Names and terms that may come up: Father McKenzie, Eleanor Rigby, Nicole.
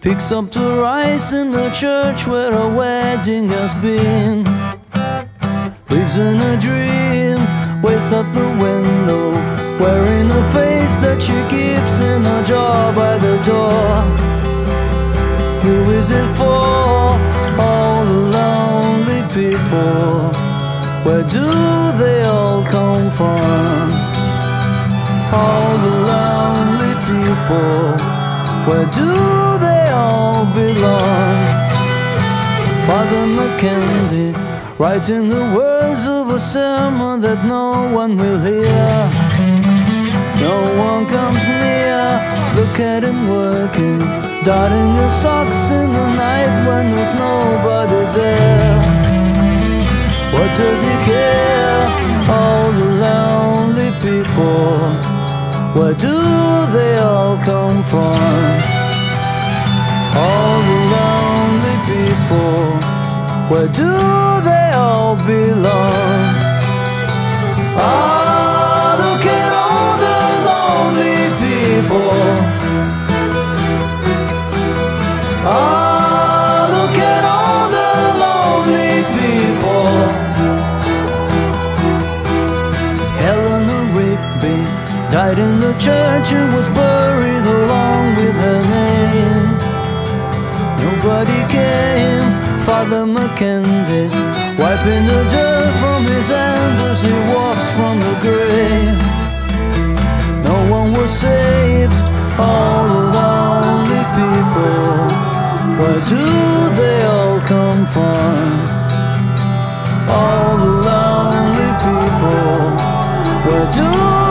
picks up the rice in the church where a wedding has been. Lives in a dream, waits at the window, wearing a face that she keeps in a jar by the door. Who is it for? All the lonely people, where do they all come from? All the lonely people, where do they all belong? Father McKenzie, writing the words of a sermon that no one will hear. No one comes near, look at him working, darting his socks in the night when there's nobody there. What does he care? All the lonely people, where do they all come from? All the lonely people, where do they all belong? Ah, look at all the lonely people. Ah, look at all the lonely people. Eleanor Rigby died in the church, it was buried along with her name. Nobody came. Father McKenzie, wiping the dirt from his hands as he walks from the grave. No one was saved. All the lonely people, where do they all come from? All the lonely people, where do